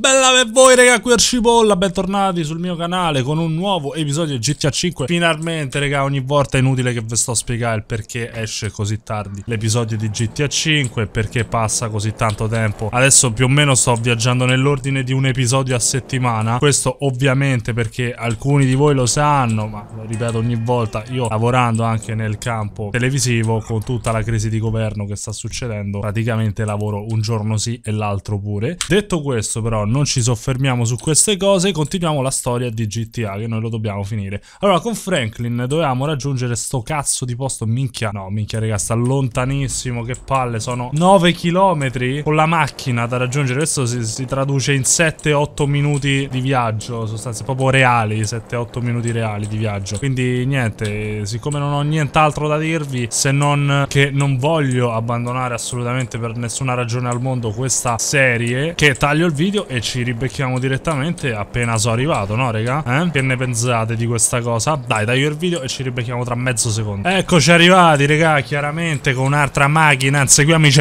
bella per voi raga, qui è Cipolla, bentornati sul mio canale con un nuovo episodio di GTA 5. Finalmente raga, ogni volta è inutile che vi sto a spiegare il perché esce così tardi l'episodio di GTA 5, perché passa così tanto tempo. Adesso più o meno sto viaggiando nell'ordine di un episodio a settimana. Questo ovviamente perché alcuni di voi lo sanno, ma lo ripeto ogni volta, io lavorando anche nel campo televisivo, con tutta la crisi di governo che sta succedendo, praticamente lavoro un giorno sì e l'altro pure. Detto questo però non ci soffermiamo su queste cose, continuiamo la storia di GTA che noi lo dobbiamo finire. Allora, con Franklin dovevamo raggiungere sto cazzo di posto, minchia, no minchia raga, sta lontanissimo, che palle, sono 9 km con la macchina da raggiungere. Questo si traduce in 7-8 minuti di viaggio, sostanze proprio reali, 7-8 minuti reali di viaggio. Quindi niente, siccome non ho nient'altro da dirvi se non che non voglio abbandonare assolutamente per nessuna ragione al mondo questa serie, che taglio il video e ci ribecchiamo direttamente appena sono arrivato, no raga? Eh? Che ne pensate di questa cosa? Dai, taglio il video e ci ribecchiamo tra mezzo secondo. Eccoci arrivati raga, chiaramente con un'altra macchina. Inseguiamo i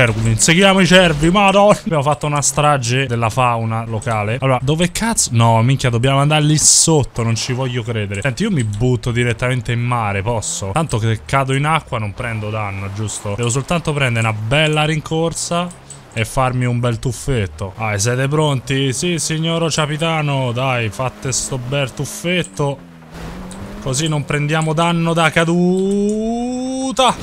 cervi, madonna. Abbiamo fatto una strage della fauna locale. Allora, dove cazzo? No, minchia, dobbiamo andare lì sotto, non ci voglio credere. Senti, io mi butto direttamente in mare, posso? Tanto che cado in acqua non prendo danno, giusto? Devo soltanto prendere una bella rincorsa e farmi un bel tuffetto. Ah, siete pronti? Sì, signor capitano. Dai, fate sto bel tuffetto, così non prendiamo danno da caduta.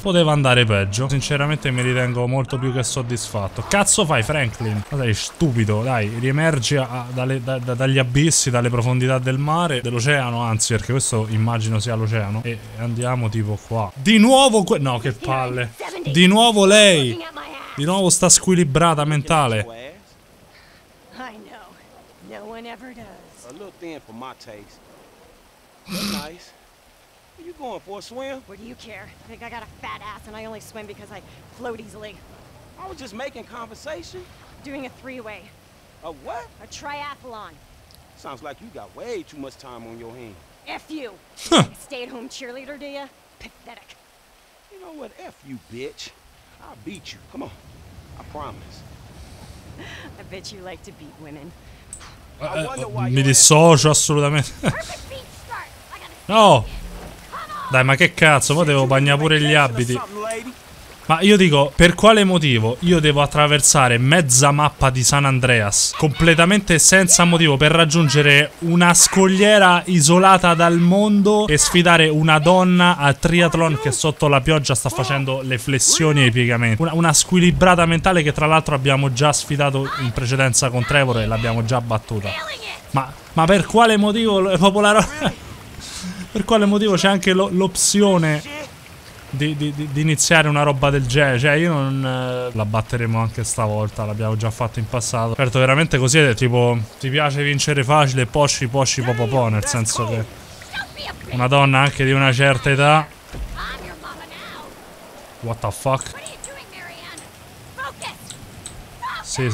Poteva andare peggio. Sinceramente mi ritengo molto più che soddisfatto. Cazzo fai, Franklin? Ma sei stupido, dai. Riemergi dagli abissi, dalle profondità del mare, dell'oceano, anzi, perché questo immagino sia l'oceano. E andiamo tipo qua. Di nuovo no, che palle. Di nuovo lei. Di nuovo sta squilibrata mentale. What are you going for, a swim? What do you care? I think I got a fat ass and I only swim because I float easily. I was just making conversation. Doing a three-way. A what? A triathlon. Sounds like you got way too much time on your hands. F you. Huh. Stay-at-home cheerleader, do ya? Pathetic. You know what? F you, bitch. I'll beat you. Come on. I promise. I bet you like to beat women. I wonder why mi dissocio assolutamente. No! Dai, ma che cazzo, poi devo bagnare pure gli abiti. Ma io dico, per quale motivo io devo attraversare mezza mappa di San Andreas completamente senza motivo per raggiungere una scogliera isolata dal mondo e sfidare una donna a triathlon che sotto la pioggia sta facendo le flessioni e i piegamenti? Una squilibrata mentale che tra l'altro abbiamo già sfidato in precedenza con Trevor e l'abbiamo già battuta. Ma per quale motivo popolare... Per quale motivo c'è anche l'opzione di iniziare una roba del genere? Cioè io non... La batteremo anche stavolta, l'abbiamo già fatto in passato. Certo, veramente così è tipo... Ti piace vincere facile, posci, posci, popopò, nel senso che... Una donna anche di una certa età... What the fuck? Sì,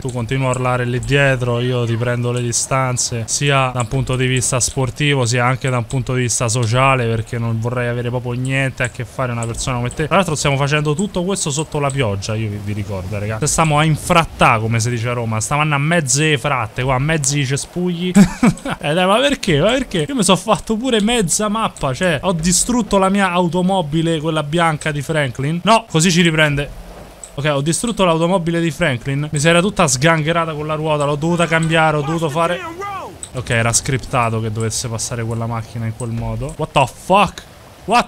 tu continua a urlare lì dietro, io ti prendo le distanze, sia da un punto di vista sportivo, sia anche da un punto di vista sociale, perché non vorrei avere proprio niente a che fare una persona come te. Tra l'altro stiamo facendo tutto questo sotto la pioggia, io vi ricordo, ragazzi. Stiamo a infrattà, come si dice a Roma, stavano a mezze fratte, qua, a mezzi cespugli. Dai, ma perché? Ma perché? Io mi sono fatto pure mezza mappa, cioè, ho distrutto la mia automobile, quella bianca di Franklin. No, così ci riprende. Ok, ho distrutto l'automobile di Franklin. Mi si era tutta sgangherata con la ruota, l'ho dovuta cambiare, ho dovuto fare... Ok, era scriptato che dovesse passare quella macchina in quel modo. What the fuck? What?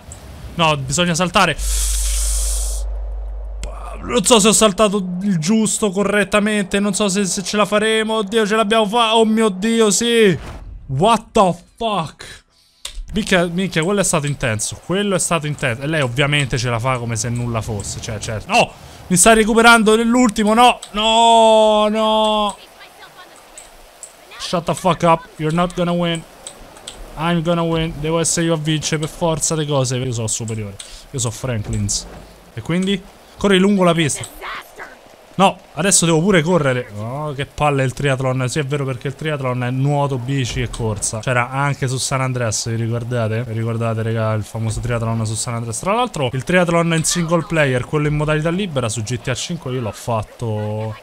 No, bisogna saltare. Non so se ho saltato il giusto, correttamente. Non so se ce la faremo. Oddio, ce l'abbiamo fatta. Oh mio Dio, sì. What the fuck? Minchia, quello è stato intenso. Quello è stato intenso. E lei ovviamente ce la fa come se nulla fosse. Cioè, certo. No! Mi sta recuperando nell'ultimo, no! No, no! Shut the fuck up, you're not gonna win. I'm gonna win. Devo essere io a vincere per forza le cose. Io sono superiore. Io sono Franklin's. E quindi? Corri lungo la pista. No, adesso devo pure correre. Oh, che palle il triathlon. Sì, è vero, perché il triathlon è nuoto, bici e corsa. C'era anche su San Andreas, vi ricordate? Vi ricordate, raga, il famoso triathlon su San Andreas? Tra l'altro, il triathlon in single player, quello in modalità libera, su GTA 5 io l'ho fatto...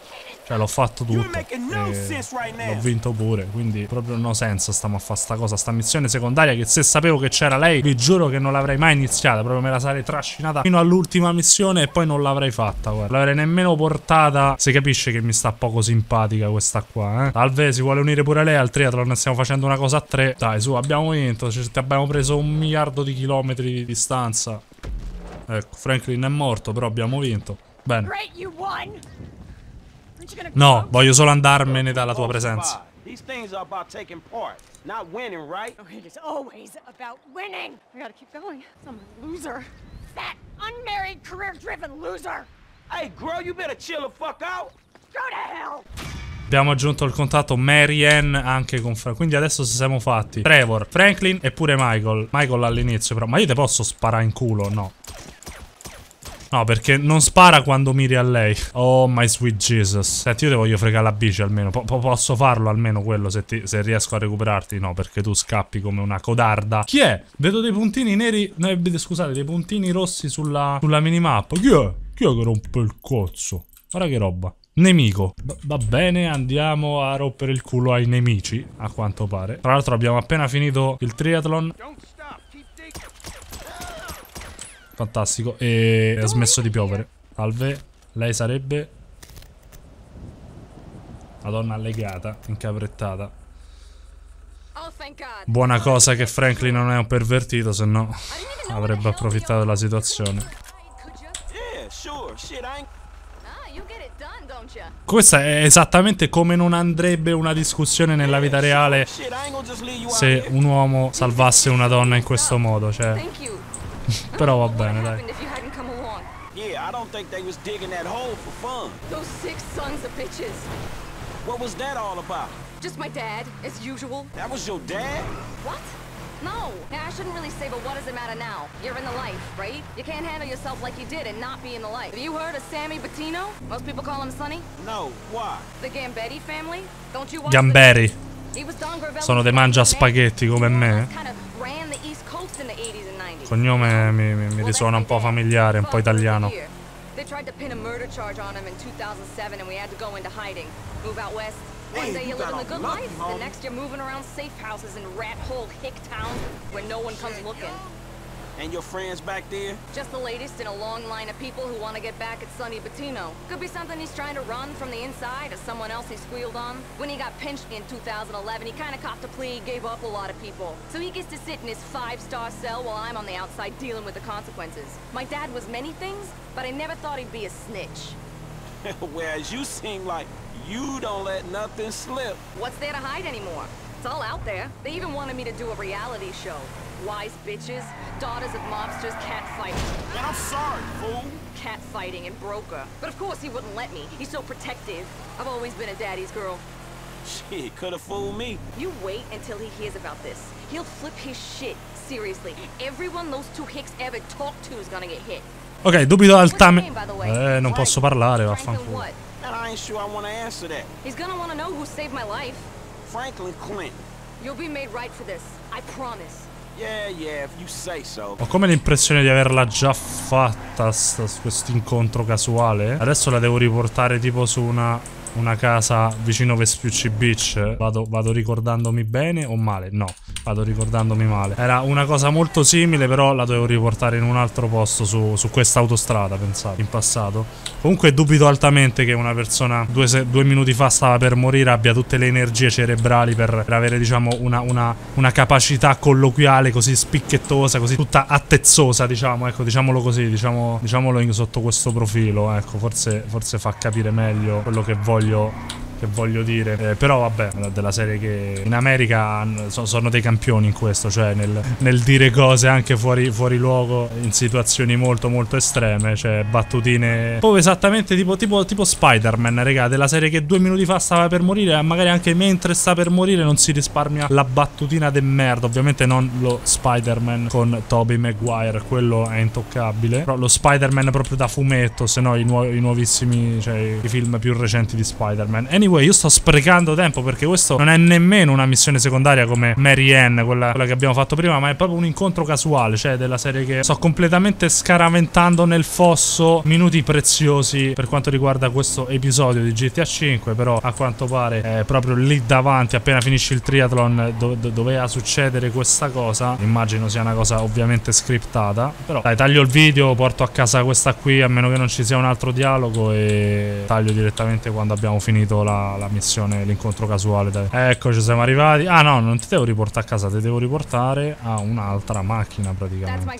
Cioè l'ho fatto tutto e l'ho vinto pure. Quindi proprio non ha senso stiamo a fare sta cosa, sta missione secondaria, che se sapevo che c'era lei vi giuro che non l'avrei mai iniziata. Proprio me la sarei trascinata fino all'ultima missione e poi non l'avrei fatta, guarda. L'avrei nemmeno portata. Si capisce che mi sta poco simpatica questa qua, eh. Salve, si vuole unire pure lei al triathlon? Stiamo facendo una cosa a tre. Dai su, abbiamo vinto, ci abbiamo preso 1 miliardo di chilometri di distanza. Ecco, Franklin è morto, però abbiamo vinto. Bene. No, voglio solo andarmene dalla tua presenza. Abbiamo aggiunto il contatto Marianne anche con Franklin. Quindi adesso ci siamo fatti Trevor, Franklin e pure Michael. Michael all'inizio però. Ma io te posso sparare in culo? No. No, perché non spara quando miri a lei. Oh my sweet Jesus. Senti, io te voglio fregare la bici almeno. Posso farlo almeno quello se riesco a recuperarti? No, perché tu scappi come una codarda. Chi è? Vedo dei puntini neri. No, scusate, dei puntini rossi sulla minimappa. Chi è? Chi è che rompe il cozzo? Guarda che roba. Nemico. Va bene, andiamo a rompere il culo ai nemici, a quanto pare. Tra l'altro abbiamo appena finito il triathlon. Fantastico. E ha smesso di piovere. Salve. Lei sarebbe la donna legata, incaprettata. Buona cosa che Franklin non è un pervertito, se no avrebbe approfittato della situazione. Questa è esattamente come non andrebbe una discussione nella vita reale se un uomo salvasse una donna in questo modo, cioè. Però va bene, dai. Gambetti. Sono dei mangia spaghetti come me. Il cognome mi risuona un po' familiare, un po' italiano. And your friends back there? Just the latest in a long line of people who want to get back at Sonny Bettino. Could be something he's trying to run from the inside or someone else he squealed on. When he got pinched in 2011, he kind of copped a plea, gave up a lot of people. So he gets to sit in his 5-star cell while I'm on the outside dealing with the consequences. My dad was many things, but I never thought he'd be a snitch. Whereas you seem like you don't let nothing slip. What's there to hide anymore? It's all out there. They even wanted me to do a reality show. Wise bitches, daughters of mobsters, catfighting. And I'm sorry, fool. Catfighting and broker. But of course he wouldn't let me. He's so protective. I've always been a daddy's girl. Shit, could have fooled me. You wait until he hears about this. He'll flip his shit. Seriously. Everyone those two hicks ever talk to is gonna get hit. Ok, dubito altamente. Non posso parlare, vaffanculo. I ain't sure I want to answer that. He's gonna want to know who saved my life. Franklin Clint. You'll be made right for this. I promise. Ho come l'impressione di averla già fatta questo incontro casuale. Adesso la devo riportare tipo su una casa vicino Vespucci Beach. Vado ricordandomi bene o male? No, vado ricordandomi male. Era una cosa molto simile, però la dovevo riportare in un altro posto su questa autostrada, pensavo, in passato. Comunque dubito altamente che una persona due minuti fa stava per morire abbia tutte le energie cerebrali per avere, diciamo, una capacità colloquiale così spicchettosa, così tutta attezzosa, diciamo, ecco, diciamolo così, diciamolo sotto questo profilo, ecco. Forse fa capire meglio quello che voglio dire, però vabbè, della serie che in America sono dei campioni in questo, cioè nel dire cose anche fuori luogo in situazioni molto molto estreme, cioè battutine proprio esattamente tipo Spider-Man, raga, della serie che 2 minuti fa stava per morire e magari anche mentre sta per morire non si risparmia la battutina del merda. Ovviamente non lo Spider-Man con Tobey Maguire, quello è intoccabile, però lo Spider-Man proprio da fumetto, se no i nuovissimi, cioè i film più recenti di Spider-Man. Anyway, 2. Io sto sprecando tempo perché questo non è nemmeno una missione secondaria come Marianne, quella che abbiamo fatto prima, ma è proprio un incontro casuale, cioè della serie che sto completamente scaraventando nel fosso minuti preziosi per quanto riguarda questo episodio di GTA 5, però a quanto pare è proprio lì davanti, appena finisce il triathlon doveva succedere questa cosa. Immagino sia una cosa ovviamente scriptata, però dai, taglio il video, porto a casa questa qui, a meno che non ci sia un altro dialogo, e taglio direttamente quando abbiamo finito la missione, l'incontro casuale. Dai. Eccoci, siamo arrivati. Ah no, non ti devo riportare a casa, ti devo riportare a un'altra macchina praticamente.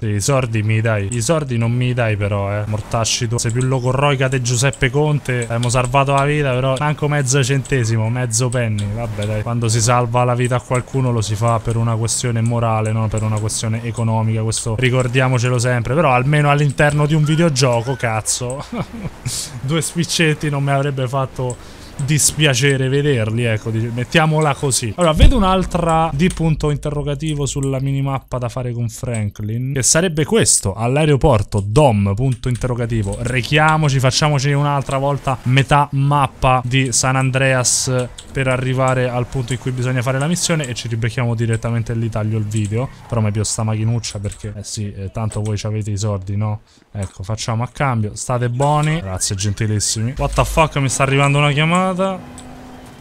Sì, i sordi mi dai, i sordi non mi dai però, mortacci tu, sei più logorroica di Giuseppe Conte. Abbiamo salvato la vita però, manco mezzo centesimo, mezzo penny, vabbè dai. Quando si salva la vita a qualcuno lo si fa per una questione morale, non per una questione economica, questo ricordiamocelo sempre. Però almeno all'interno di un videogioco, cazzo, due spiccetti non mi avrebbe fatto dispiacere vederli, ecco, mettiamola così. Allora, vedo un'altra di punto interrogativo sulla minimappa da fare con Franklin, che sarebbe questo, all'aeroporto, Dom, punto interrogativo. Rechiamoci, facciamoci un'altra volta metà mappa di San Andreas per arrivare al punto in cui bisogna fare la missione, e ci ribecchiamo direttamente lì, taglio il video. Però mi più sta machinuccia perché, sì, tanto voi avete i soldi, no? Ecco, facciamo a cambio, state buoni. Grazie, gentilissimi. What the fuck, mi sta arrivando una chiamata.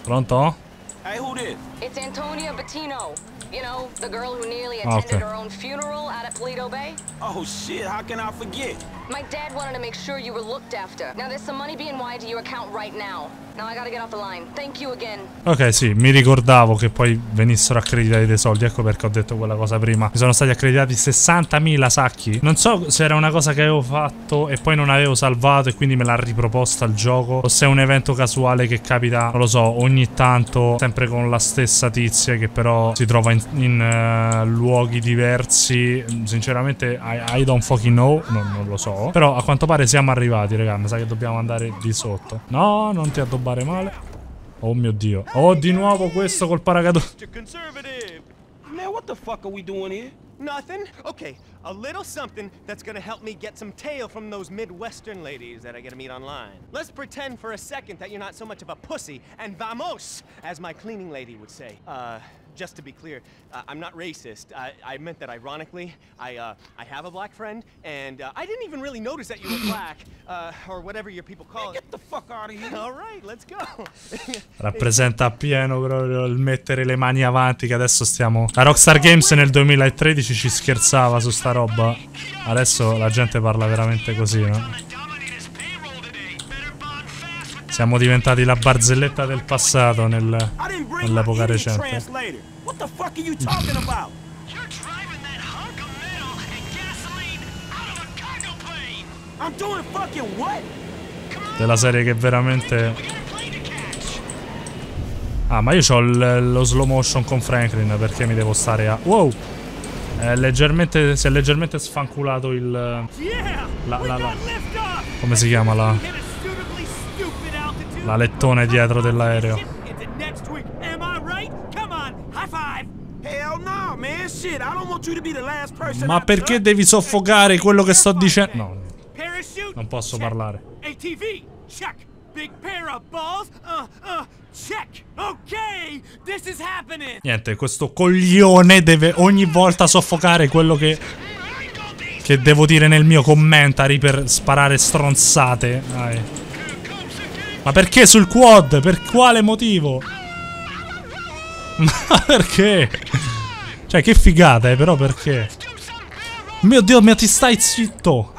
Pronto? It's Antonia Bettino. You know, the girl who nearly attended her own funeral out at Polito Bay. Oh shit, how can I forget? My dad wanted to make sure you were looked after. Now there's some money being wired to your account right now. Now I gotta get off the line. Thank you again. Ok, sì, mi ricordavo che poi venissero accreditati dei soldi, ecco perché ho detto quella cosa prima. Mi sono stati accreditati 60.000 sacchi. Non so se era una cosa che avevo fatto e poi non avevo salvato e quindi me l'ha riproposta il gioco, o se è un evento casuale che capita, non lo so, ogni tanto, sempre con la stessa tizia che però si trova in luoghi diversi. Sinceramente I don't fucking know, non lo so. Però a quanto pare siamo arrivati, raga, mi sa che dobbiamo andare di sotto. No, non ti addobbiamo male. Oh mio Dio. Oh, di nuovo questo col paracadute. Now what the fuck are we doing here? Nothing? Okay, a little something that's gonna help me get some tail from those Midwestern ladies that I get to meet online. Let's pretend for a second that you're not so much of a pussy and vamos, as my cleaning lady would say. Just to be clear, I'm not racist. I meant that ironically. I have a black friend, and I didn't even really notice that you were black, or whatever your people call it. Get the fuck out of here! All right, let's go. Rappresenta appieno proprio il mettere le mani avanti, che adesso stiamo. La Rockstar Games nel 2013 ci scherzava su sta roba. Adesso la gente parla veramente così, no? Siamo diventati la barzelletta del passato nell'epoca recente. Della serie che veramente... Ah, ma io ho lo slow motion con Franklin, perché mi devo stare a... Wow! Si è leggermente sfanculato il... Come si chiama la... La lettone dietro dell'aereo. Ma perché devi soffocare quello che sto dicendo? No, non posso parlare. Niente, questo coglione deve ogni volta soffocare quello che devo dire nel mio commentary per sparare stronzate. Dai. Ma perché sul quad? Per quale motivo? Ma perché? Cioè, che figata, però perché? Mio Dio, ma ti stai zitto!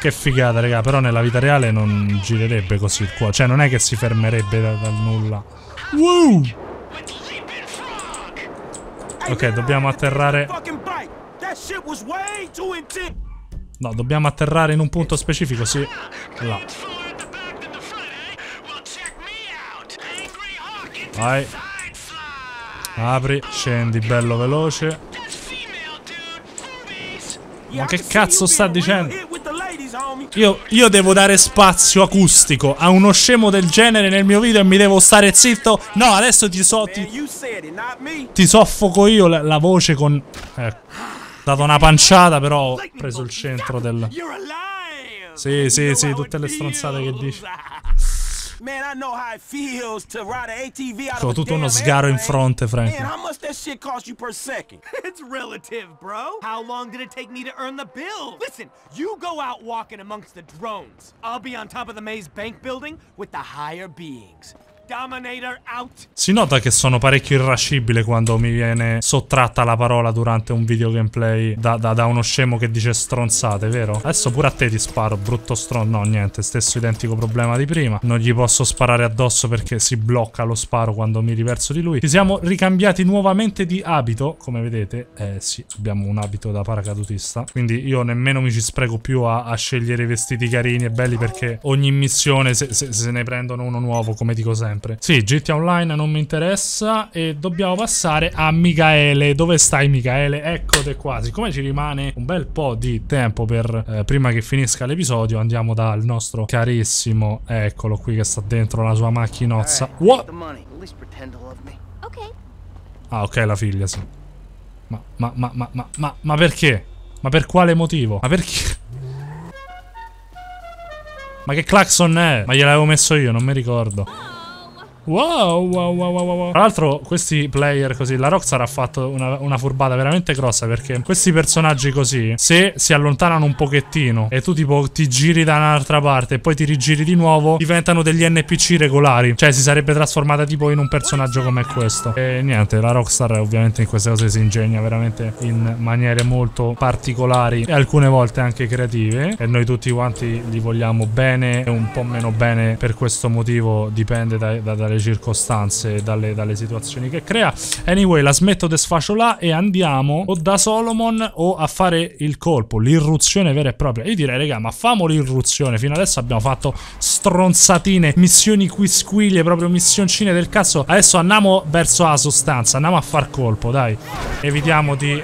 Che figata, raga, però nella vita reale non girerebbe così il quad. Cioè, non è che si fermerebbe dal nulla. Wow! Ok, dobbiamo atterrare... No, dobbiamo atterrare in un punto specifico, sì. Là. Vai. Apri, scendi, bello veloce. Ma che cazzo sta dicendo? Io devo dare spazio acustico a uno scemo del genere nel mio video e mi devo stare zitto? No, adesso ti soffoco io la voce con... Ecco. dato una panciata, però ho preso il centro del... Sì, tutte le stronzate che dici. Soprattutto uno sgaro in fronte, Frank. Si nota che sono parecchio irascibile quando mi viene sottratta la parola durante un video gameplay da uno scemo che dice stronzate, vero? Adesso pure a te ti sparo, brutto stronzo. No, niente, stesso identico problema di prima. Non gli posso sparare addosso perché si blocca lo sparo quando mi riverso di lui. Ci siamo ricambiati nuovamente di abito, come vedete. Eh sì, abbiamo un abito da paracadutista. Quindi io nemmeno mi ci spreco più a scegliere i vestiti carini e belli, perché ogni missione se ne prendono uno nuovo, come dico sempre. Sì, GTA Online non mi interessa. E dobbiamo passare a Michaele. Dove stai, Michaele? Eccote qua. Siccome ci rimane un bel po' di tempo per prima che finisca l'episodio, andiamo dal nostro carissimo, eccolo qui che sta dentro la sua macchinozza. What? Ah, ok, la figlia, sì. Ma perché? Ma per quale motivo? Ma perché? Ma che clacson è? Ma gliel'avevo messo io, non mi ricordo. Wow. Tra l'altro questi player così, la Rockstar ha fatto una furbata veramente grossa, perché questi personaggi così, se si allontanano un pochettino e tu tipo ti giri da un'altra parte e poi ti rigiri di nuovo, diventano degli NPC regolari. Cioè si sarebbe trasformata tipo in un personaggio come questo. E niente, la Rockstar ovviamente in queste cose si ingegna veramente in maniere molto particolari e alcune volte anche creative, e noi tutti quanti li vogliamo bene e un po' meno bene per questo motivo. Dipende dalle circostanze, dalle situazioni che crea. Anyway, la smetto di sfascio là e andiamo o da Solomon o a fare il colpo, l'irruzione vera e propria. Io direi, raga, ma famo l'irruzione. Fino adesso abbiamo fatto stronzatine, missioni quisquiglie, proprio missioncine del cazzo. Adesso andiamo verso la sostanza, andiamo a far colpo, dai. Evitiamo di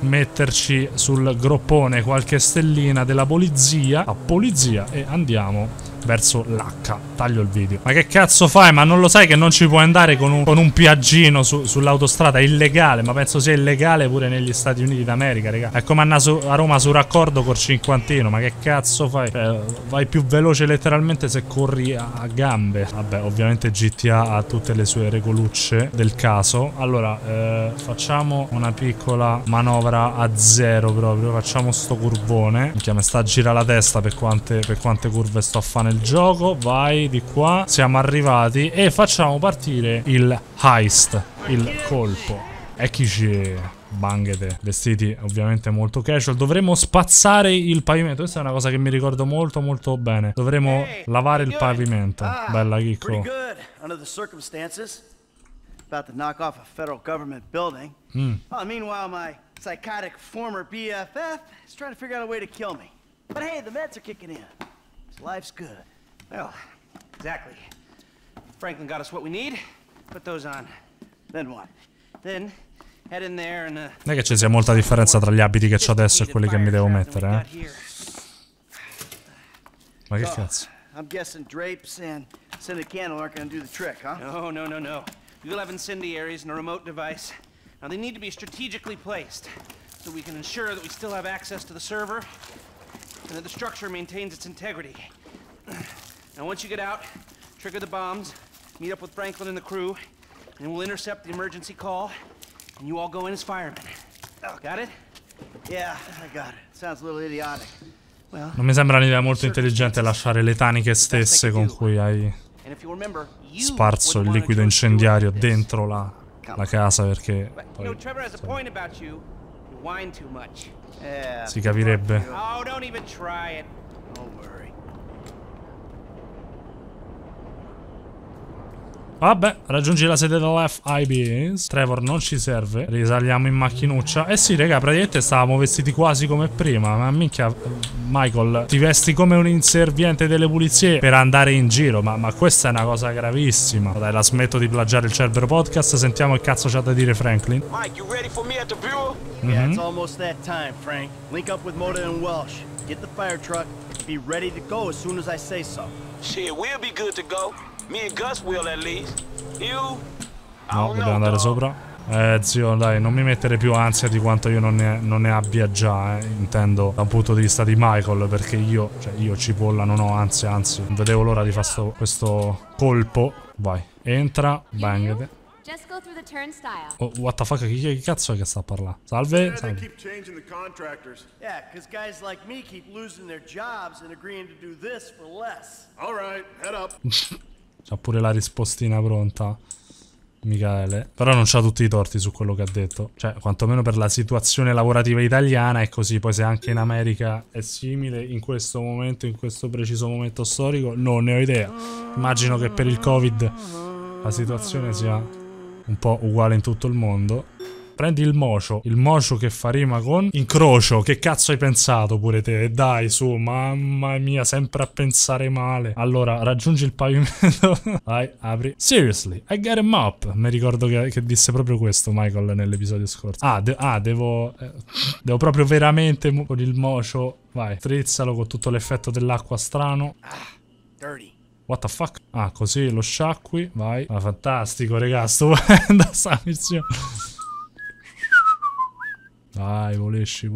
metterci sul groppone qualche stellina della polizia, a polizia, e andiamo verso l'H. Taglio il video. Ma che cazzo fai? Ma non lo sai che non ci puoi andare con un piaggino sull'autostrada? È illegale. Ma penso sia illegale pure negli Stati Uniti d'America, raga. È come andare a Roma sul raccordo col cinquantino. Ma che cazzo fai? Vai più veloce letteralmente se corri a gambe. Vabbè, ovviamente GTA ha tutte le sue regolucce del caso. Allora facciamo una piccola manovra a zero proprio. Facciamo sto curvone. Minchia, mi sta a girare la testa per quante curve sto a fare il gioco. Vai di qua. Siamo arrivati e facciamo partire il heist, il colpo. Eccoci, banghete. Vestiti ovviamente molto casual. Dovremmo spazzare il pavimento. Questa è una cosa che mi ricordo molto bene. Dovremmo lavare il pavimento. Bella, chicco. Life's good. Well, exactly. Franklin got us what we need. Put those on. Then what? Then head in there and. Non è che ci sia molta differenza tra gli abiti che ho adesso e quelli che mi devo mettere, eh? Ma che cazzo? I'm guessing drapes and cinder candle aren't going to do the trick, huh? No. You'll have incendiaries and a remote device. Now they need to be strategically placed so we can ensure that we still have access to the server. And that the structure maintains its integrity. Now once you get out, trigger the bombs, meet up with Franklin and the crew, and we'll intercept the emergency call, and you all go in as firemen. Got it? Yeah, I got it. Sounds a little idiotic. Well, non mi sembra un'idea molto intelligente lasciare le taniche stesse con cui hai sparso il liquido incendiario dentro la casa, perché poi, si capirebbe. Vabbè, raggiungi la sede dell'FIB. Trevor non ci serve. Risaliamo in macchinuccia. Eh sì, raga, praticamente stavamo vestiti quasi come prima. Ma minchia, Michael, ti vesti come un inserviente delle pulizie per andare in giro. Ma questa è una cosa gravissima. Dai, la smetto di plagiare il Cerbero Podcast. Sentiamo che cazzo c'ha da dire Franklin. Mike, you ready for me at the bureau? Yeah, it's almost that time, Frank. Link up with Moda and Welsh. Get the fire truck. Be ready to go as soon as I say so. Shit, we'll be good to go. Me and Gus will at least. You. No, dobbiamo andare sopra. Zio, dai, non mi mettere più ansia di quanto io non ne abbia già, intendo da un punto di vista di Michael, perché io, cioè io Cipolla non ho ansia, anzi non vedevo l'ora di fare questo colpo. Vai, entra, bang. Oh, what the fuck, chi cazzo è che sta a parlare? Salve, salve. C'ha pure la rispostina pronta, Michele. Però non c'ha tutti i torti su quello che ha detto. Cioè, quantomeno per la situazione lavorativa italiana è così. Poi se anche in America è simile, in questo momento, in questo preciso momento storico, non ne ho idea. Immagino che per il Covid la situazione sia un po' uguale in tutto il mondo. Prendi il mocio che fa rima con incrocio. Che cazzo hai pensato pure te? Dai, su, mamma mia, sempre a pensare male. Allora, raggiungi il pavimento. Vai, apri. Seriously, I got a mop. Mi ricordo che disse proprio questo Michael nell'episodio scorso. Devo proprio veramente con il mocio. Vai, strizzalo con tutto l'effetto dell'acqua strano. Dirty. What the fuck? Ah, così lo sciacqui. Vai. Ah, fantastico, regà, stupenda sta missione. Dai, volesci.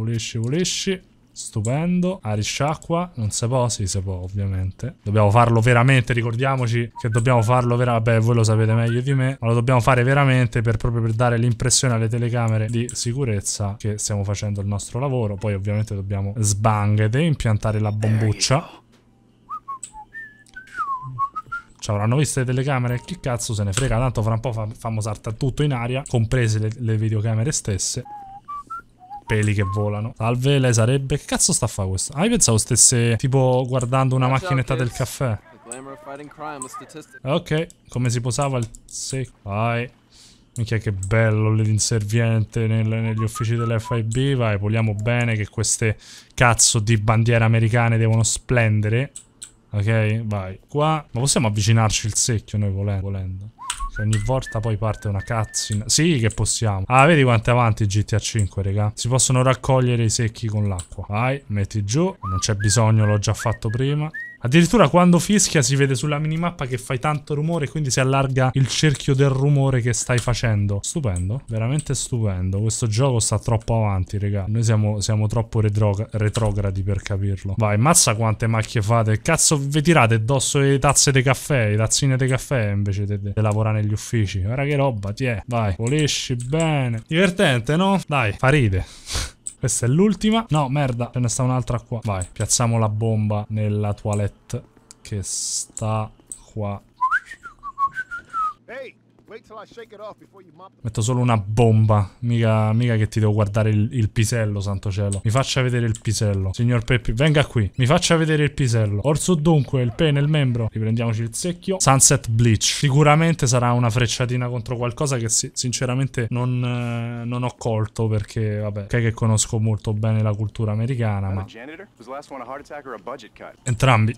Stupendo. Ah, risciacqua. Non si può? Sì, si può, ovviamente. Dobbiamo farlo veramente, ricordiamoci che dobbiamo farlo veramente. Beh, voi lo sapete meglio di me, ma lo dobbiamo fare veramente proprio per dare l'impressione alle telecamere di sicurezza che stiamo facendo il nostro lavoro. Poi ovviamente dobbiamo sbangete, impiantare la bombuccia. Ci avranno visto le telecamere? Che cazzo se ne frega? Tanto fra un po' fammo saltare tutto in aria, comprese le videocamere stesse. Peli che volano. Salve, lei sarebbe... Che cazzo sta a fare questo? Ah, io pensavo stesse tipo guardando una macchinetta del caffè. Ok, come si posava il secco. Vai. Minchia che bello l'inserviente negli uffici dell'FIB. Vai, puliamo bene che queste cazzo di bandiere americane devono splendere. Ok, vai. Qua... Ma possiamo avvicinarci il secchio noi volendo. Ogni volta poi parte una cutscene. Sì che possiamo. Ah, vedi quanto è avanti GTA 5, raga. Si possono raccogliere i secchi con l'acqua. Vai, metti giù. Non c'è bisogno, l'ho già fatto prima. Addirittura quando fischia si vede sulla minimappa che fai tanto rumore, quindi si allarga il cerchio del rumore che stai facendo. Stupendo, veramente stupendo. Questo gioco sta troppo avanti, raga. Noi siamo troppo retrogradi per capirlo. Vai, mazza quante macchie fate. Cazzo, vi tirate addosso le tazze di caffè, le tazzine di caffè invece di lavorare negli uffici. Guarda che roba, ti è. Vai, polisci bene. Divertente, no? Dai, fa ride. Questa è l'ultima. No, merda, ce ne sta un'altra qua. Vai, piazziamo la bomba nella toilette che sta qua. Metto solo una bomba. Mica che ti devo guardare il pisello, santo cielo. Mi faccia vedere il pisello. Signor Peppi, venga qui. Mi faccia vedere il pisello. Orso dunque, il pene, il membro. Riprendiamoci il secchio. Sunset Bleach. Sicuramente sarà una frecciatina contro qualcosa che sinceramente non ho colto, perché vabbè, che conosco molto bene la cultura americana, ma entrambi.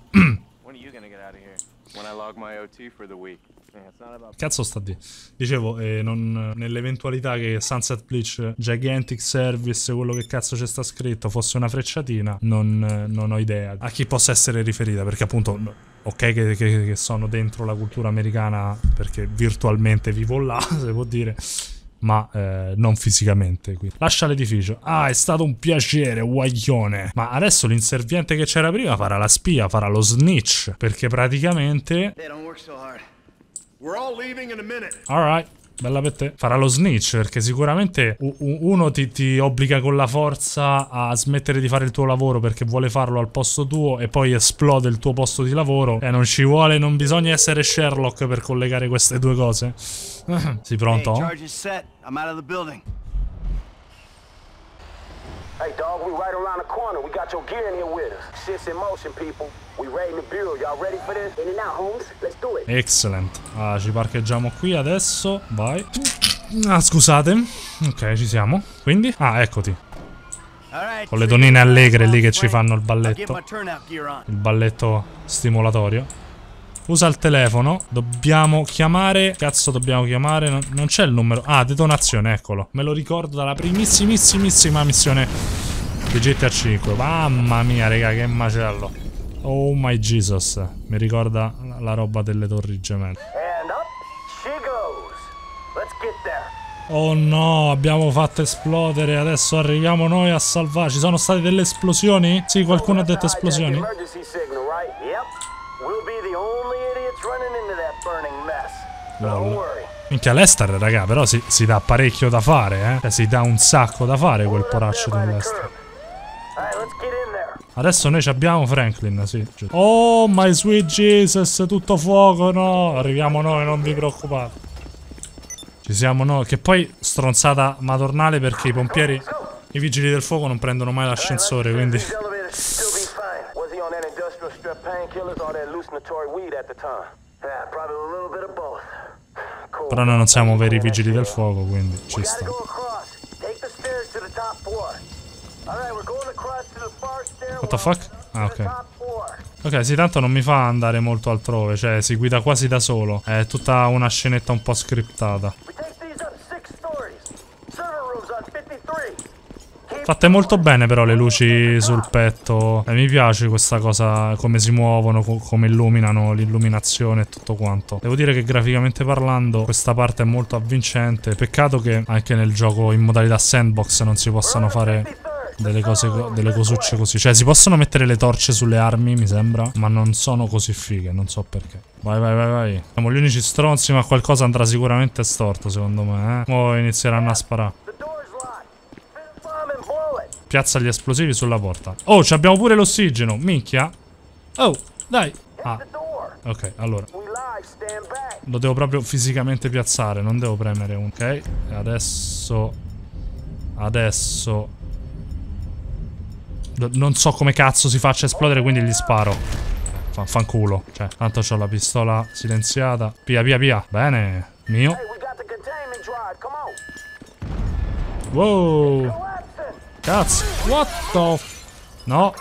Cazzo sta di. Dicevo, nell'eventualità che Sunset Bleach Gigantic Service, quello che cazzo c'è sta scritto, fosse una frecciatina, non ho idea a chi possa essere riferita, perché appunto ok che sono dentro la cultura americana perché virtualmente vivo là, se può dire, ma non fisicamente qui. Lascia l'edificio. Ah, è stato un piacere, guaglione. Ma adesso l'inserviente che c'era prima farà la spia, farà lo snitch, perché praticamente alright, bella per te. Farà lo snitch perché sicuramente uno ti obbliga con la forza a smettere di fare il tuo lavoro perché vuole farlo al posto tuo e poi esplode il tuo posto di lavoro. E non ci vuole, non bisogna essere Sherlock per collegare queste due cose. Sei pronto? Hey dog, we right around the corner. We got your gear in here with us. Shit's in motion, people. We raiding the bureau. Y'all ready for this? In and out, homes. Let's do it. Excellent. Ah, ci parcheggiamo qui adesso. Vai. Ah, scusate. Ok, ci siamo. Quindi? Ah, eccoti. Con le donine allegre lì che ci fanno il balletto. Il balletto stimolatorio. Usa il telefono. Dobbiamo chiamare. Cazzo dobbiamo chiamare. Non c'è il numero. Ah, detonazione, eccolo. Me lo ricordo dalla primissimissima missione di GTA 5. Mamma mia, raga, che macello. Oh my Jesus. Mi ricorda la roba delle torri gemelle. And up she goes. Let's get there. Oh no, abbiamo fatto esplodere. Adesso arriviamo noi a salvarci. Ci sono state delle esplosioni? Sì, qualcuno ha detto esplosioni. Lol. Minchia, Lester, raga, però si dà parecchio da fare, eh. Cioè, si dà un sacco da fare quel poraccio di Lester. Adesso noi abbiamo Franklin, sì. Oh, my sweet Jesus, tutto fuoco, no. Arriviamo noi, non vi preoccupate. Ci siamo noi. Che poi stronzata madornale perché i pompieri, i vigili del fuoco non prendono mai l'ascensore, quindi... Però noi non siamo veri vigili del fuoco, quindi ci sta. What the fuck? Ah, ok. Ok, sì, tanto non mi fa andare molto altrove, cioè si guida quasi da solo. È tutta una scenetta un po' scriptata. Fatte molto bene però le luci sul petto, mi piace questa cosa, come si muovono, come illuminano, l'illuminazione e tutto quanto. Devo dire che graficamente parlando questa parte è molto avvincente. Peccato che anche nel gioco in modalità sandbox non si possano fare delle cose, delle cosucce così. Cioè si possono mettere le torce sulle armi, mi sembra, ma non sono così fighe, non so perché. Vai, vai, vai, vai. Siamo gli unici stronzi, ma qualcosa andrà sicuramente storto secondo me, eh. Poi inizieranno a sparare. Piazza gli esplosivi sulla porta. Oh, abbiamo pure l'ossigeno. Minchia. Oh, dai. Ah. Ok, allora. Lo devo proprio fisicamente piazzare. Non devo premere un... Ok. E adesso... Adesso... Non so come cazzo si faccia esplodere, quindi gli sparo. Fanculo. Cioè, tanto c'ho la pistola silenziata. Via, via, via. Bene. Mio. Wow. Cazzo, what the f... No,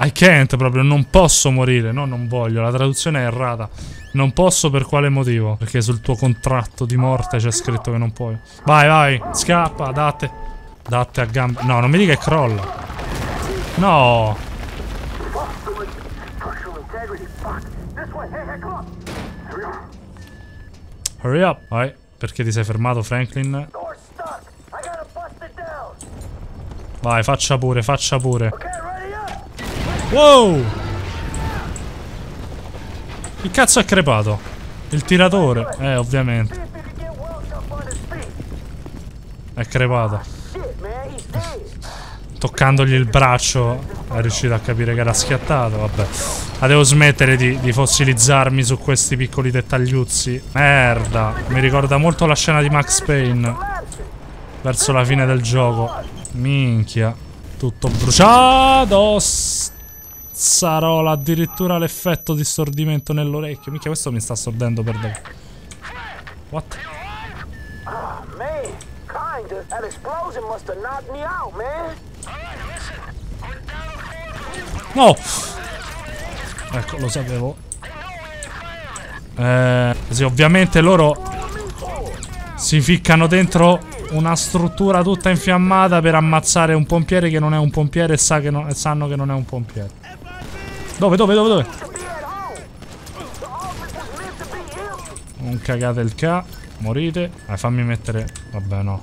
I can't, proprio non posso morire. No, non voglio, la traduzione è errata. Non posso per quale motivo? Perché sul tuo contratto di morte c'è scritto che non puoi. Vai, vai, scappa, date. Date a gambe. No, non mi dica che crolla. No. Hurry up. Vai, perché ti sei fermato, Franklin? Vai, faccia pure, faccia pure. Wow! Che cazzo è crepato? Il tiratore. Ovviamente. È crepato. Toccandogli il braccio è riuscito a capire che era schiattato, vabbè. La devo smettere di fossilizzarmi su questi piccoli dettagliuzzi. Merda. Mi ricorda molto la scena di Max Payne. Verso la fine del gioco. Minchia, tutto bruciato. Sarola, addirittura l'effetto di stordimento nell'orecchio. Minchia, questo mi sta stordendo per davvero. What? No! Ecco, lo sapevo. Sì, ovviamente loro si ficcano dentro una struttura tutta infiammata per ammazzare un pompiere che non è un pompiere e, sanno che non è un pompiere. Dove? Non cagate il ca. Morite. Fammi mettere... Vabbè, no.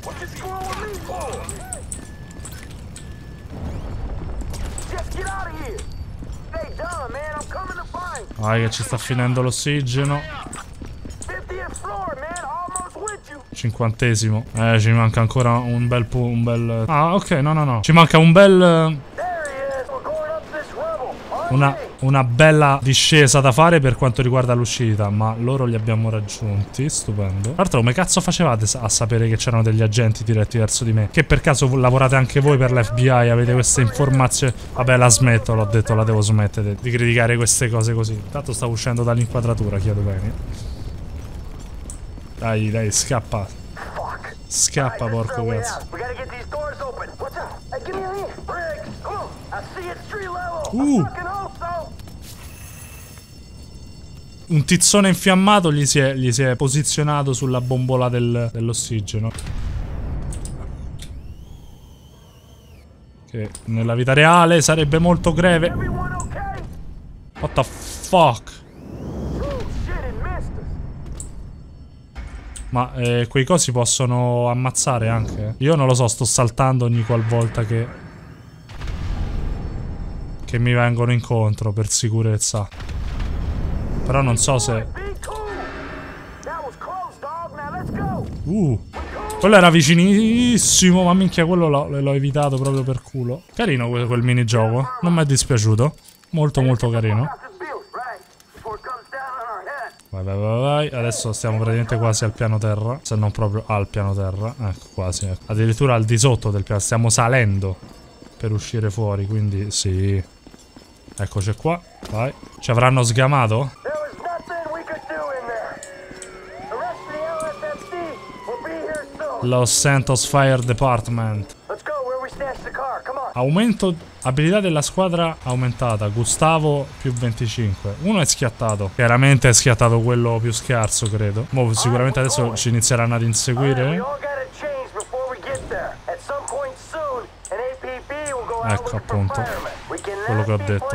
Vai che ci sta finendo l'ossigeno. 50esimo. Ci manca ancora un bel Ah, ok, no. Ci manca un bel... Una bella discesa da fare per quanto riguarda l'uscita. Ma loro li abbiamo raggiunti. Stupendo. Tra l'altro, come cazzo facevate a sapere che c'erano degli agenti diretti verso di me? Che per caso lavorate anche voi per l'FBI? Avete queste informazioni? Vabbè, la smetto, l'ho detto, la devo smettere di criticare queste cose così. Tanto stavo uscendo dall'inquadratura, chiedo bene. Dai, dai, scappa. Scappa, porco cazzo. Un tizzone infiammato gli si è posizionato sulla bombola dell'ossigeno. Che nella vita reale sarebbe molto greve. What the fuck? Ma quei cosi possono ammazzare anche? Io non lo so, sto saltando ogni qualvolta che mi vengono incontro, per sicurezza. Però non so se... Quello era vicinissimo, ma minchia, quello l'ho evitato proprio per culo. Carino quel minigioco, non mi è dispiaciuto. Molto molto carino. Vai vai vai vai. Adesso stiamo praticamente quasi al piano terra. Se non proprio al piano terra. Ecco, quasi, ecco. Addirittura al di sotto del piano. Stiamo salendo per uscire fuori, quindi sì. Eccoci qua. Vai. Ci avranno sgamato? Los Santos Fire Department. Aumento abilità della squadra aumentata. Gustavo +25. Uno è schiattato. Chiaramente è schiattato quello più scarso, credo. Mo sicuramente adesso ci inizieranno ad inseguire. Ecco appunto quello che ho detto.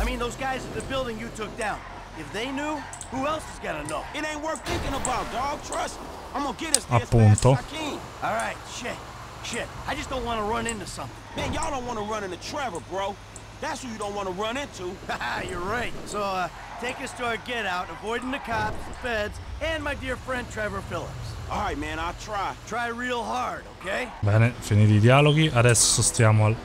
I mean, those guys at the building you took down. If they knew, who else is gonna know? It ain't worth thinking about, dog. Trust me. I'm gonna get us there as fast as I can. All right, shit. I just don't want to run into something. Man, y'all don't want to run into Trevor, bro. That's who you don't want to run into. Haha, you're right. So, take us to our get out, avoiding the cops, the feds, and my dear friend Trevor Phillips. All right, man, I'll try. Try real hard, okay? Bene, finiti i dialoghi. Adesso stiamo al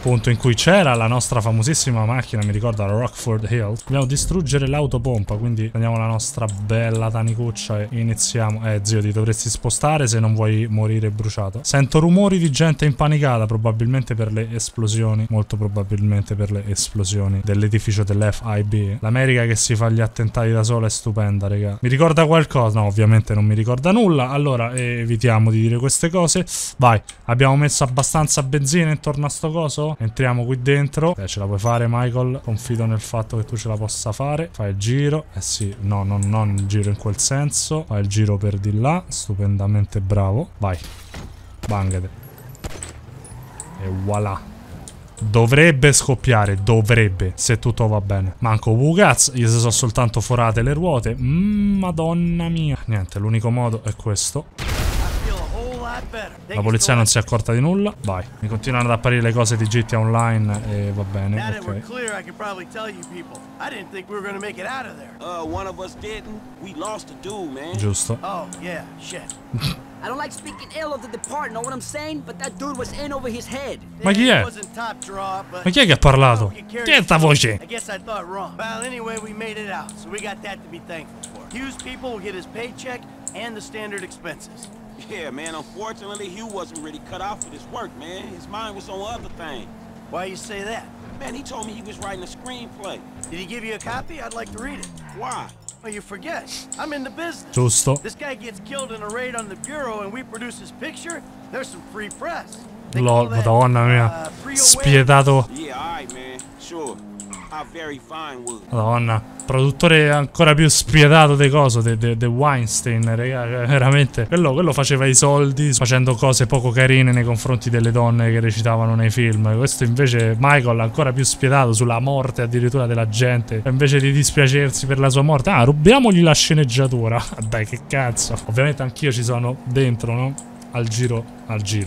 punto in cui c'era la nostra famosissima macchina, mi ricorda la Rockford Hill. Dobbiamo distruggere l'autopompa, quindi prendiamo la nostra bella tanicuccia e iniziamo. Zio, ti dovresti spostare se non vuoi morire bruciato. Sento rumori di gente impanicata, probabilmente per le esplosioni. Molto probabilmente per le esplosioni dell'edificio dell'FIB. L'America che si fa gli attentati da sola è stupenda, raga. Mi ricorda qualcosa? No, ovviamente non mi ricorda nulla. Allora evitiamo di dire queste cose. Vai, abbiamo messo abbastanza benzina intorno a sto coso. Entriamo qui dentro. Ce la puoi fare, Michael. Confido nel fatto che tu ce la possa fare. Fai il giro. Eh sì, no, non il giro in quel senso. Fai il giro per di là. Stupendamente bravo. Vai. Bangate. E voilà. Dovrebbe scoppiare. Dovrebbe. Se tutto va bene. Manco Wugaz. Gli si sono soltanto forate le ruote. Madonna mia. Niente, l'unico modo è questo. La polizia non si è accorta di nulla. Vai. Mi continuano ad apparire le cose di GTA Online e va bene, ok. Giusto. Ma chi è? Ma chi è che ha parlato? Chi è sta voce? Yeah, man, unfortunately, Hugh wasn't really cut out for this work, man. His mind was on other things. Why you say that? Man, he told me he was writing a screenplay. Did he give you a copy? I'd like to read it. Why? Well, you forget. I'm in the business. Giusto. This guy gets killed in a raid on the bureau and we produce his picture? There's some free press. Lol, madonna mia. Spietato. Yeah, all right, man. Sure. Madonna, produttore ancora più spietato di coso, de Weinstein, raga, veramente. Quello faceva i soldi facendo cose poco carine nei confronti delle donne che recitavano nei film. Questo invece, Michael, ancora più spietato sulla morte addirittura della gente. Invece di dispiacersi per la sua morte, rubiamogli la sceneggiatura. Dai, che cazzo. Ovviamente anch'io ci sono dentro, no? Al giro.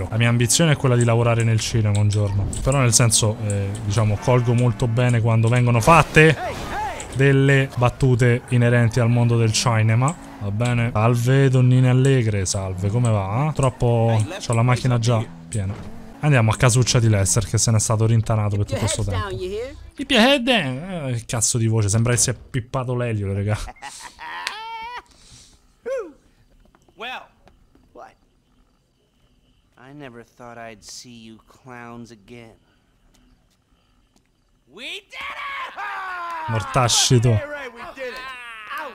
La mia ambizione è quella di lavorare nel cinema un giorno. Però nel senso, diciamo, colgo molto bene quando vengono fatte delle battute inerenti al mondo del cinema. Va bene. Salve donnine allegre, salve, come va? Troppo... c'ho la macchina già piena. Andiamo a casuccia di Lester che se n'è stato rintanato per tutto questo tempo. Keep your head down. Che cazzo di voce, sembra che sia pippato l'elio, raga. Well. I never thought I'd see you clowns again. We did it! Mortacci tu. Yeah, right, we did it. Ow.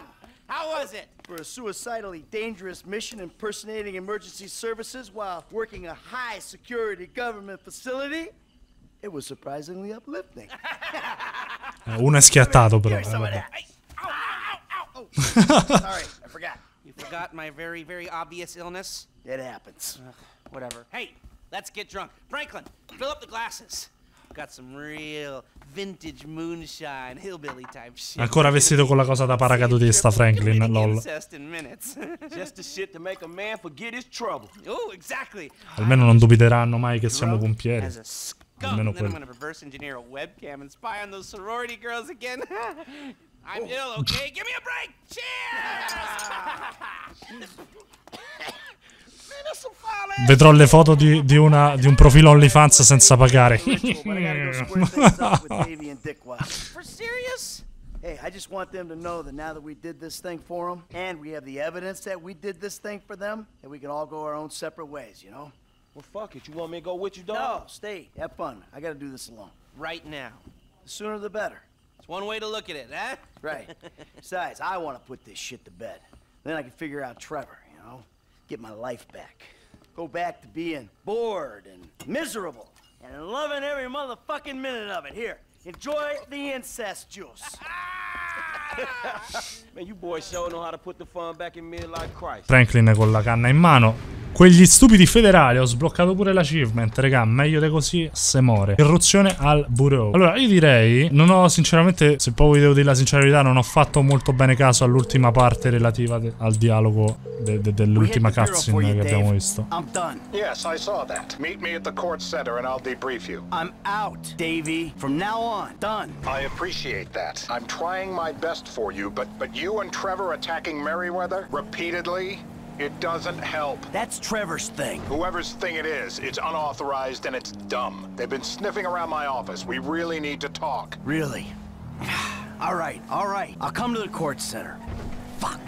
How was it? For a suicidally dangerous mission impersonating emergency services while working a high security government facility, it was surprisingly uplifting. Uno è schiattato però. Sorry, I forgot. You forgot my very, very obvious illness. It happens. Whatever. Hey, let's get drunk. Franklin, fill up the glasses. Got some real vintage moonshine, hillbilly type shit. Ancora vestito con la cosa da paracadutista, Franklin, lol. Almeno non dubiteranno mai che siamo pompieri. Almeno quello. I'm ill, okay? Give me a break! Cheers! Vedrò le foto di un profilo OnlyFans senza pagare. For serious? Hey, I just want them to know that now that we did this thing for them, and we have the evidence that we did this thing for them, that we can all go our own separate ways, you know? Well, fuck it. You want me to go with you, dog? No, stay. Have fun. I gotta do this alone. Right now. The sooner the better. One way to look at it, eh? Right. Besides, I want to put this shit to bed. Then I can figure out Trevor, you know? Get my life back. Go back to being bored and miserable and loving every motherfucking minute of it. Here, enjoy the incest juice. Man, you boys sure know how to put the fun back in midlife crisis. Franklin con la canna in mano. Quegli stupidi federali, ho sbloccato pure l'achievement, raga, meglio di così se muore. Irruzione al bureau. Allora io direi, non ho sinceramente, se poi vi devo dire la sincerità, non ho fatto molto bene caso all'ultima parte relativa al dialogo dell'ultima cutscene che abbiamo visto. I'm done. Yes, I saw that. Meet me at the court center and I'll debrief you. I'm out, Davey. From now on, done. I appreciate that. I'm trying my best for you, but you and Trevor attacking Merryweather repeatedly? It doesn't help. That's Trevor's thing. Whoever's thing it is, it's unauthorized and it's dumb. They've been sniffing around my office. We really need to talk. Really? All right. I'll come to the court center. Fuck.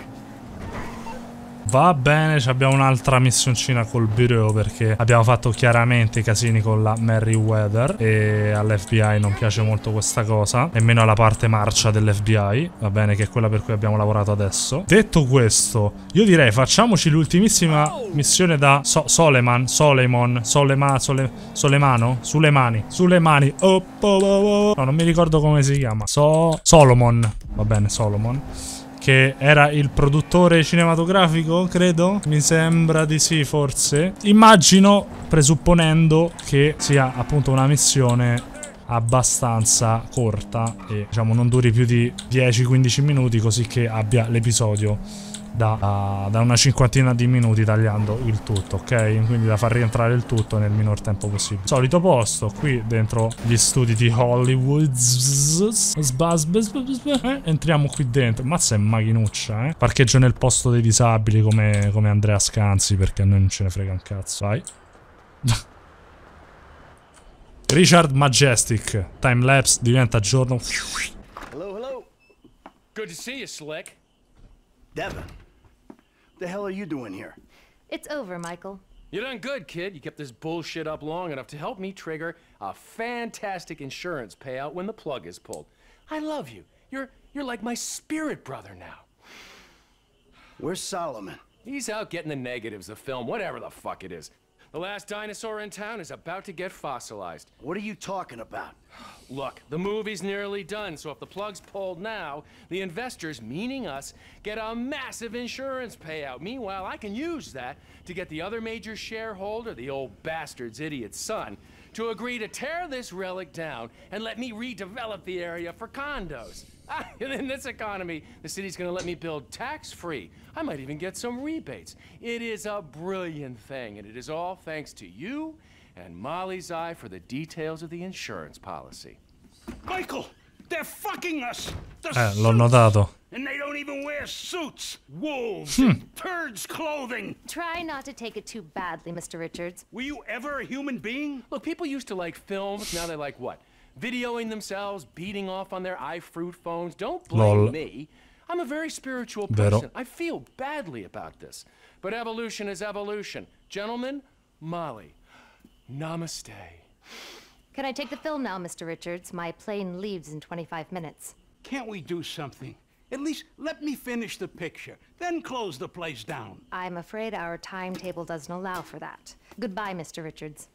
Va bene, abbiamo un'altra missioncina col bureau perché abbiamo fatto chiaramente i casini con la Merryweather e all'FBI non piace molto questa cosa, nemmeno alla parte marcia dell'FBI, va bene, che è quella per cui abbiamo lavorato adesso. Detto questo, io direi facciamoci l'ultimissima missione da Solomon, no, non mi ricordo come si chiama, Solomon, va bene, Solomon, che era il produttore cinematografico, credo. Mi sembra di sì, forse. Immagino, presupponendo che sia appunto una missione abbastanza corta e diciamo non duri più di 10-15 minuti, così che abbia l'episodio da una cinquantina di minuti tagliando il tutto, ok? Quindi da far rientrare il tutto nel minor tempo possibile. Solito posto, qui dentro gli studi di Hollywood. Entriamo qui dentro. Mazza è machinuccia, eh? Parcheggio nel posto dei disabili come Andrea Scanzi, perché a noi non ce ne frega un cazzo. Vai. Richard Majestic. Timelapse diventa giorno. Hello. Good to see you, Slick. Devin, what the hell are you doing here? It's over, Michael. You done good, kid. You kept this bullshit up long enough to help me trigger a fantastic insurance payout when the plug is pulled. I love you. You're like my spirit brother now. Where's Solomon? He's out getting the negatives of film, whatever the fuck it is. The last dinosaur in town is about to get fossilized. What are you talking about? Look, the movie's nearly done, so if the plug's pulled now, the investors, meaning us, get a massive insurance payout. Meanwhile, I can use that to get the other major shareholder, the old bastard's idiot son, to agree to tear this relic down and let me redevelop the area for condos. In this economy, the city's gonna let me build tax-free. I might even get some rebates. It is a brilliant thing, and it is all thanks to you and Molly's eye for the details of the insurance policy. Michael, they're fucking us. L'ho notato. And they don't even wear suits. Wolves in turds clothing. Try not to take it too badly, Mr. Richards. Were you ever a human being? Look, people used to like films, now they like what? Videoing themselves, beating off on their iFruit phones. Don't blame me. I'm a very spiritual person. I feel badly about this. But evolution is evolution. Gentlemen, Molly, namaste. Can I take the film now, Mr. Richards? My plane leaves in 25 minutes. Can't we do something? At least let me finish the picture, then close the place down. I'm afraid our timetable doesn't allow for that. Goodbye, Mr. Richards.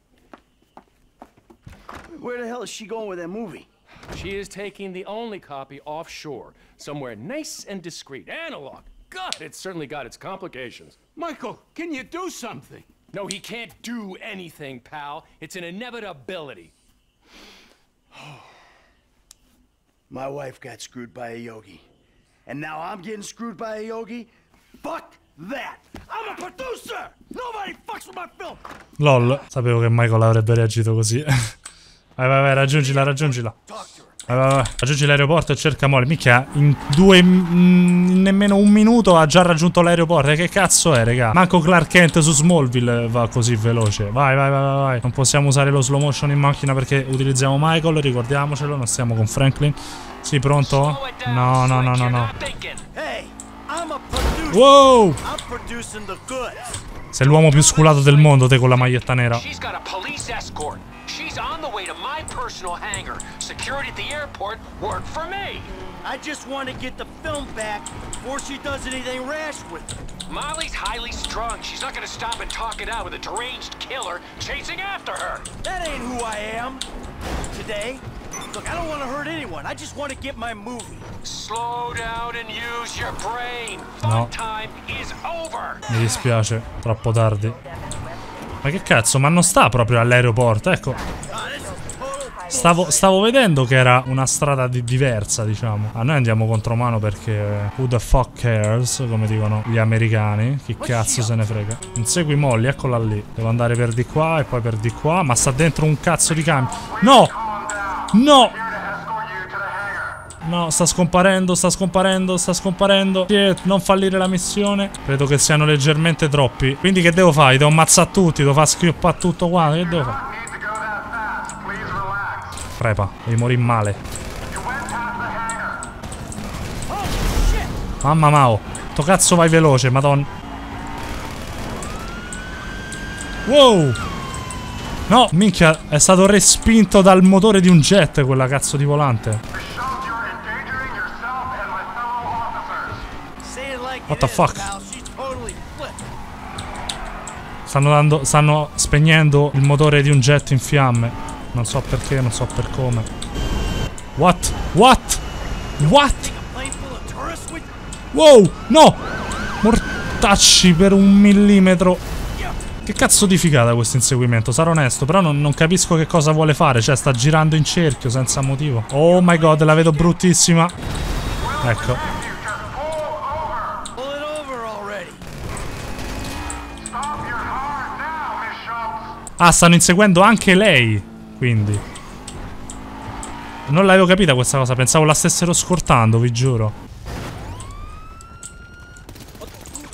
Where the hell is she going with that movie? She is taking the only copy offshore, somewhere nice and discreet. Analog, God, it's certainly got its complications. Michael, can you do something? No, he can't do anything, pal. It's an inevitability. My wife got screwed by a yogi. And now I'm getting screwed by a yogi? Fuck that! I'm a producer! Nobody fucks with my film! LOL, sapevo che Michael avrebbe reagito così. Vai, raggiungila. Vai, raggiungi l'aeroporto e cerca Molly. Micchia, in nemmeno un minuto ha già raggiunto l'aeroporto. Che cazzo è, raga? Manco Clark Kent su Smallville va così veloce. Vai. Non possiamo usare lo slow motion in macchina perché utilizziamo Michael, ricordiamocelo, non stiamo con Franklin. Sì, pronto? No. Wow! Sei l'uomo più sculato del mondo, te, con la maglietta nera. She's on the way to my personal hangar. Security at the airport worked for me. I just want to get the film back before she does anything rash with it. Molly's highly strung. She's not going to stop and talk it out with a deranged killer chasing after her. That ain't who I am today. Look, I don't want to hurt anyone. I just want to get my movie. Slow down and use your brain. Fun time is over. Mi dispiace, troppo tardi. Ma che cazzo, ma non sta proprio all'aeroporto, ecco. Stavo vedendo che era una strada diversa, diciamo. Ah, noi andiamo contromano perché who the fuck cares, come dicono gli americani. Chi cazzo se ne frega. Insegui Molly, eccola lì. Devo andare per di qua e poi per di qua. Ma sta dentro un cazzo di camion. No, sta scomparendo. Shit, non fallire la missione. Credo che siano leggermente troppi. Quindi che devo fare? Li devo ammazzare tutti, devo far schioppare tutto qua. Che devo fare? Crepa, devi morire male. Mamma mao. Tu cazzo vai veloce, madonna. Wow. No, minchia, è stato respinto dal motore di un jet quella cazzo di volante. What the fuck? Stanno spegnendo il motore di un jet in fiamme. Non so perché, non so per come. What? Wow, no! Mortacci per un millimetro. Che cazzo di figata questo inseguimento, sarò onesto. Però non capisco che cosa vuole fare. Cioè, sta girando in cerchio senza motivo. Oh my god, la vedo bruttissima. Ecco. Ah, stanno inseguendo anche lei, quindi. Non l'avevo capita questa cosa, pensavo la stessero scortando, vi giuro.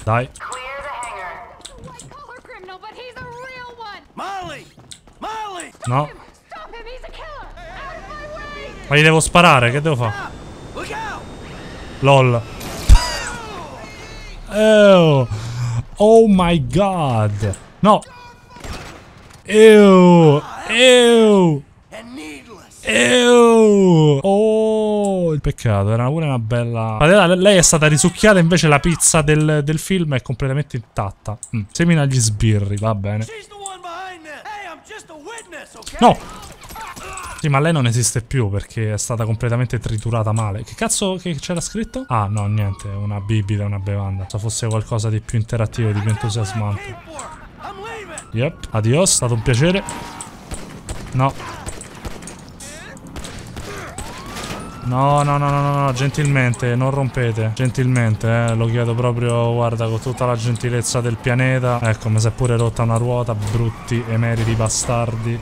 Dai. No. Ma gli devo sparare, che devo fare? LOL. Oh my god. No. Ew. Oh, il peccato, era pure una bella. Lei è stata risucchiata, invece la pizza del film è completamente intatta. Semina gli sbirri, va bene. No. Sì, ma lei non esiste più perché è stata completamente triturata male. Che cazzo che c'era scritto? Ah, no, niente, una bibita, una bevanda. Se fosse qualcosa di più interattivo, di più entusiasmante. Yep, adios, è stato un piacere. No, gentilmente, non rompete. Gentilmente, lo chiedo proprio, guarda, con tutta la gentilezza del pianeta. Ecco, mi si è pure rotta una ruota, brutti emeriti bastardi.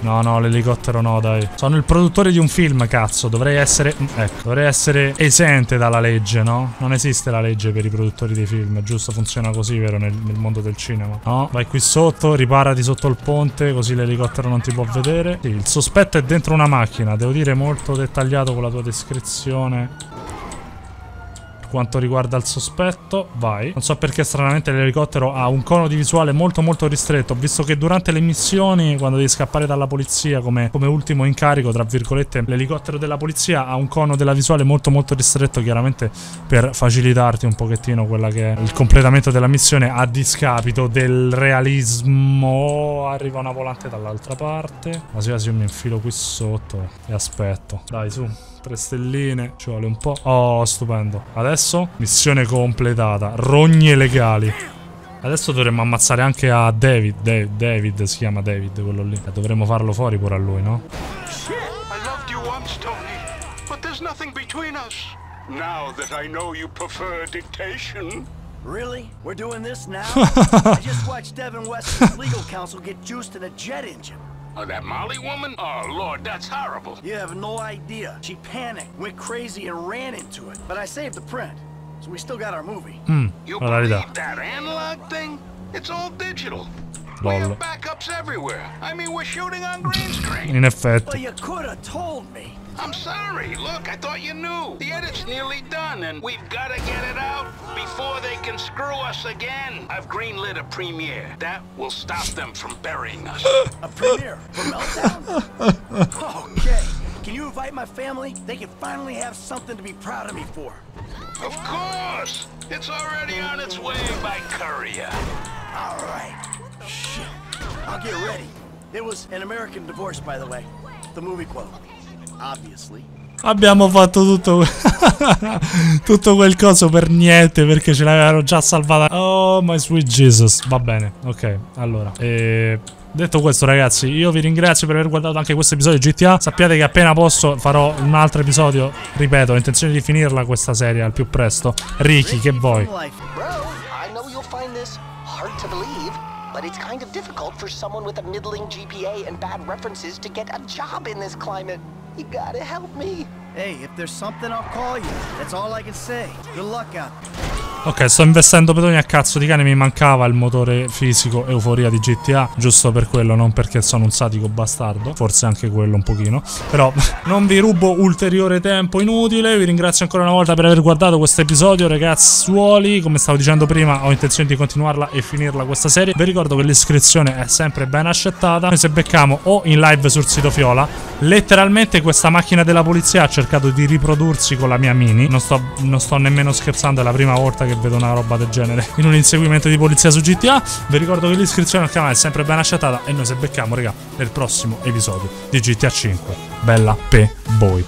No, l'elicottero no, dai. Sono il produttore di un film, cazzo. Dovrei essere... Ecco, dovrei essere esente dalla legge, no? Non esiste la legge per i produttori dei film, giusto? Funziona così, vero? Nel mondo del cinema. No, vai qui sotto, riparati sotto il ponte, così l'elicottero non ti può vedere. Sì, il sospetto è dentro una macchina. Devo dire, molto dettagliato con la tua descrizione per quanto riguarda il sospetto. Vai. Non so perché stranamente l'elicottero ha un cono di visuale molto ristretto, visto che durante le missioni, quando devi scappare dalla polizia come ultimo incarico, tra virgolette, l'elicottero della polizia ha un cono della visuale molto ristretto, chiaramente per facilitarti un pochettino quella che è il completamento della missione a discapito del realismo. Arriva una volante dall'altra parte, quasi quasi io mi infilo qui sotto e aspetto. Dai, su. 3 stelline. Ci vuole un po'. Oh, stupendo. Adesso missione completata. Rogne legali. Adesso dovremmo ammazzare anche a David. David si chiama David, quello lì. Dovremmo farlo fuori pure a lui, no? Now that I know you prefer dictation. Really? We're doing this now? I just watched Devin West's legal counsel get juiced in a jet engine. Oh, that Molly woman? Oh, Lord, that's horrible. You have no idea. She panicked, went crazy, and ran into it. But I saved the print, so we still got our movie. You believe that analog thing? It's all digital. We have backups everywhere. I mean, we're shooting on green screen. In effetti. Well, you could have told me. I'm sorry. Look, I thought you knew. The edit's nearly done, and we've got to get it out before they can screw us again. I've greenlit a premiere. That will stop them from burying us. A premiere? For Meltdown? Okay. Can you invite my family? They can finally have something to be proud of me for. Of course. It's already on its way by courier. All right. Shit. I'll get ready. It was an American divorce, by the way. The movie quote. Obviously. Abbiamo fatto tutto tutto quel coso per niente, perché ce l'avevano già salvata. Oh my sweet Jesus. Va bene, ok. Allora detto questo, ragazzi, io vi ringrazio per aver guardato anche questo episodio di GTA. Sappiate che appena posso farò un altro episodio. Ripeto, ho intenzione di finirla questa serie al più presto. Ricky, che vuoi? Bro, I know you'll find this hard to believe. But it's kind of difficult for someone with a middling GPA and bad references to get a job in this climate. You gotta help me. Hey, if there's something, I'll call you. That's all I can say. Good luck out there. Ok, sto investendo pedoni a cazzo di cane. Mi mancava il motore fisico Euforia di GTA. Giusto per quello, non perché sono un sadico bastardo. Forse anche quello un pochino. Però non vi rubo ulteriore tempo inutile. Vi ringrazio ancora una volta per aver guardato questo episodio, ragazzuoli. Come stavo dicendo prima, ho intenzione di continuarla e finirla questa serie. Vi ricordo che l'iscrizione è sempre ben accettata. Noi se becchiamo o in live sul sito Fiola. Letteralmente questa macchina della polizia ha cercato di riprodursi con la mia mini. Non sto nemmeno scherzando, è la prima volta che vedo una roba del genere in un inseguimento di polizia su GTA. Vi ricordo che l'iscrizione al canale è sempre ben accettata e noi se becchiamo, raga, nel prossimo episodio di GTA 5. Bella pe voi.